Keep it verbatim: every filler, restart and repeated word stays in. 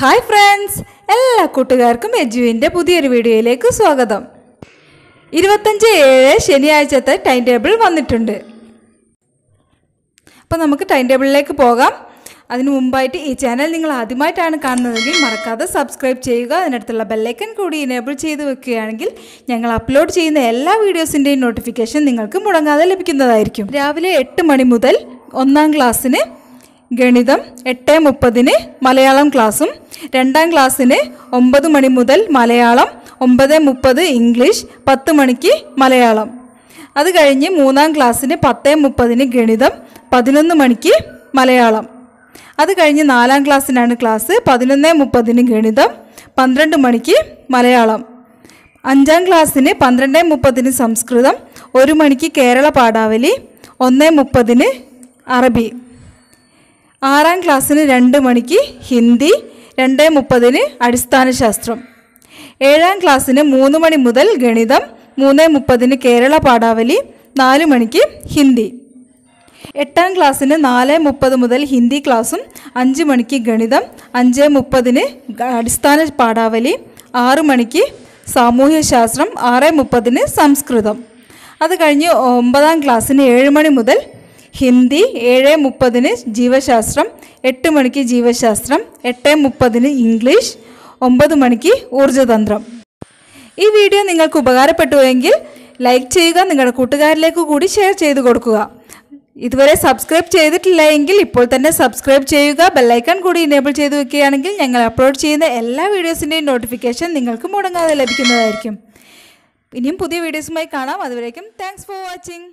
Hi friends, എല്ലാ കൂട്ടുകാർക്കും എജുവിൻ്റെ പുതിയൊരു വീഡിയോയിലേക്ക് സ്വാഗതം. ഇരുപത്തഞ്ച് ഏഴ് ശനിയാഴ്ചത്തെ ടൈം ടേബിൾ വന്നിട്ടുണ്ട്. അപ്പോൾ നമുക്ക് ടൈം ടേബിളിലേക്ക് പോകാം. അതിനു മുമ്പായിട്ട് ഈ ചാനൽ നിങ്ങൾ ആദ്യമായിട്ടാണ് കാണുന്നതെങ്കിൽ മറക്കാതെ സബ്സ്ക്രൈബ് ചെയ്യുക. അതിനടുത്തുള്ള ബെല്ലൈക്കൻ കൂടി എനേബിൾ ചെയ്ത് വെക്കുകയാണെങ്കിൽ ഞങ്ങൾ അപ്ലോഡ് ചെയ്യുന്ന എല്ലാ വീഡിയോസിൻ്റെയും നോട്ടിഫിക്കേഷൻ നിങ്ങൾക്ക് മുടങ്ങാതെ ലഭിക്കുന്നതായിരിക്കും. രാവിലെ എട്ട് മണി മുതൽ ഒന്നാം ക്ലാസ്സിന് ഗണിതം എട്ട് മുപ്പതിന് മലയാളം ക്ലാസ്സും, രണ്ടാം ക്ലാസ്സിന് ഒമ്പത് മണി മുതൽ മലയാളം, ഒമ്പത് മുപ്പത് ഇംഗ്ലീഷ്, പത്ത് മണിക്ക് മലയാളം. അത് കഴിഞ്ഞ് മൂന്നാം ക്ലാസ്സിന് പത്ത് മുപ്പതിന് ഗണിതം, പതിനൊന്ന് മണിക്ക് മലയാളം. അത് കഴിഞ്ഞ് നാലാം ക്ലാസ്സിനാണ് ക്ലാസ്. പതിനൊന്ന് മുപ്പതിന് ഗണിതം, പന്ത്രണ്ട് മണിക്ക് മലയാളം. അഞ്ചാം ക്ലാസ്സിന് പന്ത്രണ്ട് മുപ്പതിന് സംസ്കൃതം, ഒരു മണിക്ക് കേരള പാഠാവലി, ഒന്ന് മുപ്പതിന് അറബി. ആറാം ക്ലാസ്സിന് രണ്ട് മണിക്ക് ഹിന്ദി, രണ്ട് മുപ്പതിന് അടിസ്ഥാന ശാസ്ത്രം. ഏഴാം ക്ലാസ്സിന് മൂന്ന് മണി മുതൽ ഗണിതം, മൂന്ന് മുപ്പതിന് കേരള പാഠാവലി, നാല് മണിക്ക് ഹിന്ദി. എട്ടാം ക്ലാസ്സിന് നാല് മുപ്പത് മുതൽ ഹിന്ദി ക്ലാസ്സും, അഞ്ച് മണിക്ക് ഗണിതം, അഞ്ച് മുപ്പതിന് അടിസ്ഥാന പാഠാവലി, ആറ് മണിക്ക് സാമൂഹ്യശാസ്ത്രം, ആറ് മുപ്പതിന് സംസ്കൃതം. അത് കഴിഞ്ഞ് ഒമ്പതാം ക്ലാസ്സിന് ഏഴ് മണി മുതൽ ഹിന്ദി, ഏഴ് മുപ്പതിന് ജീവശാസ്ത്രം, എട്ട് മണിക്ക് ജീവശാസ്ത്രം, എട്ട് മുപ്പതിന് ഇംഗ്ലീഷ്, ഒമ്പത് മണിക്ക് ഊർജ്ജതന്ത്രം. ഈ വീഡിയോ നിങ്ങൾക്ക് ഉപകാരപ്പെട്ടുവെങ്കിൽ ലൈക്ക് ചെയ്യുക, നിങ്ങളുടെ കൂട്ടുകാരിലേക്ക് കൂടി ഷെയർ ചെയ്ത് കൊടുക്കുക. ഇതുവരെ സബ്സ്ക്രൈബ് ചെയ്തിട്ടില്ല എങ്കിൽ ഇപ്പോൾ തന്നെ സബ്സ്ക്രൈബ് ചെയ്യുക. ബെല്ലൈക്കൺ കൂടി എനേബിൾ ചെയ്ത് വെക്കുകയാണെങ്കിൽ ഞങ്ങൾ അപ്ലോഡ് ചെയ്യുന്ന എല്ലാ വീഡിയോസിൻ്റെയും നോട്ടിഫിക്കേഷൻ നിങ്ങൾക്ക് മുടങ്ങാതെ ലഭിക്കുന്നതായിരിക്കും. ഇനിയും പുതിയ വീഡിയോസുമായി കാണാം. അതുവരേക്കും താങ്ക്സ് ഫോർ വാച്ചിങ്.